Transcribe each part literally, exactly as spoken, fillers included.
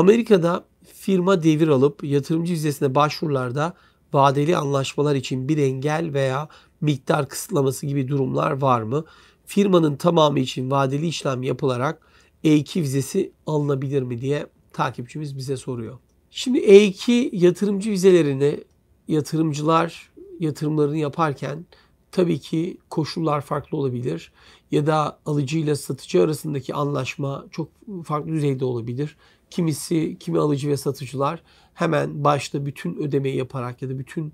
Amerika'da firma devir alıp yatırımcı vizesine başvurularda vadeli anlaşmalar için bir engel veya miktar kısıtlaması gibi durumlar var mı? Firmanın tamamı için vadeli işlem yapılarak E iki vizesi alınabilir mi diye takipçimiz bize soruyor. Şimdi E iki yatırımcı vizelerini yatırımcılar yatırımlarını yaparken tabii ki koşullar farklı olabilir ya da alıcıyla satıcı arasındaki anlaşma çok farklı düzeyde olabilir. Kimisi, kimi alıcı ve satıcılar hemen başta bütün ödemeyi yaparak ya da bütün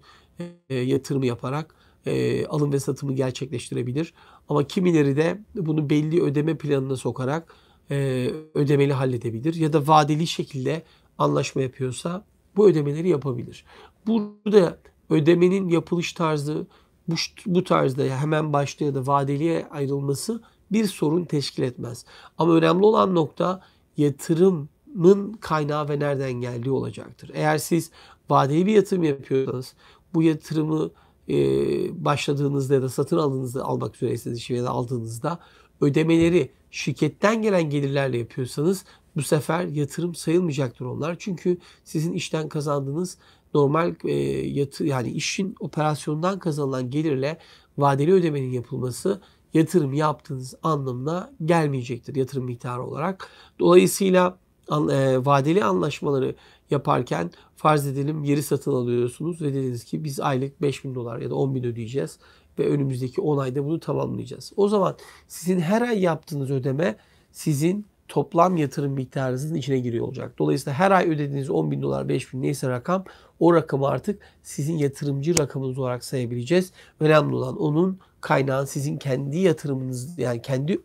e, yatırımı yaparak e, alım ve satımı gerçekleştirebilir. Ama kimileri de bunu belli ödeme planına sokarak e, ödemeli halledebilir ya da vadeli şekilde anlaşma yapıyorsa bu ödemeleri yapabilir. Burada ödemenin yapılış tarzı bu, bu tarzda hemen başta ya da vadeliye ayrılması bir sorun teşkil etmez. Ama önemli olan nokta yatırım kaynağı ve nereden geldiği olacaktır. Eğer siz vadeli bir yatırım yapıyorsanız bu yatırımı e, başladığınızda ya da satın aldığınızda almak üzereyseniz işi ya da aldığınızda ödemeleri şirketten gelen gelirlerle yapıyorsanız bu sefer yatırım sayılmayacaktır onlar. Çünkü sizin işten kazandığınız normal e, yatı, yani işin operasyondan kazanılan gelirle vadeli ödemenin yapılması yatırım yaptığınız anlamına gelmeyecektir yatırım miktarı olarak. Dolayısıyla vadeli anlaşmaları yaparken farz edelim yeri satın alıyorsunuz ve dediniz ki biz aylık beş bin dolar ya da on bin ödeyeceğiz ve önümüzdeki on ayda bunu tamamlayacağız. O zaman sizin her ay yaptığınız ödeme sizin toplam yatırım miktarınızın içine giriyor olacak. Dolayısıyla her ay ödediğiniz on bin dolar, beş bin neyse rakam o rakamı artık sizin yatırımcı rakamınız olarak sayabileceğiz. Önemli olan onun kaynağı sizin kendi yatırımınız yani kendi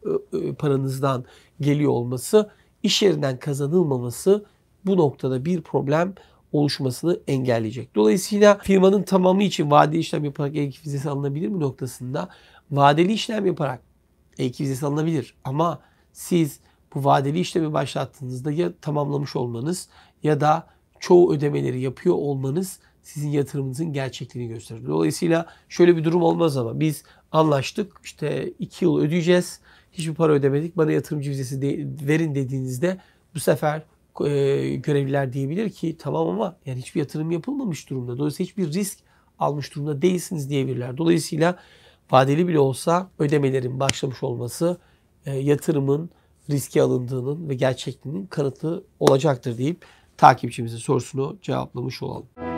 paranızdan geliyor olması. İş yerinden kazanılmaması bu noktada bir problem oluşmasını engelleyecek. Dolayısıyla firmanın tamamı için vadeli işlem yaparak E iki vizesi alınabilir mi noktasında vadeli işlem yaparak E iki vizesi alınabilir. Ama siz bu vadeli işlemi başlattığınızda ya tamamlamış olmanız ya da çoğu ödemeleri yapıyor olmanız sizin yatırımınızın gerçekliğini gösterir. Dolayısıyla şöyle bir durum olmaz ama biz anlaştık işte iki yıl ödeyeceğiz. Hiçbir para ödemedik. Bana yatırımcı vizesi de, verin dediğinizde bu sefer e, görevliler diyebilir ki tamam ama yani hiçbir yatırım yapılmamış durumda. Dolayısıyla hiçbir risk almış durumda değilsiniz diyebilirler. Dolayısıyla vadeli bile olsa ödemelerin başlamış olması e, yatırımın riske alındığının ve gerçekliğinin kanıtı olacaktır deyip takipçimizin sorusunu cevaplamış olalım.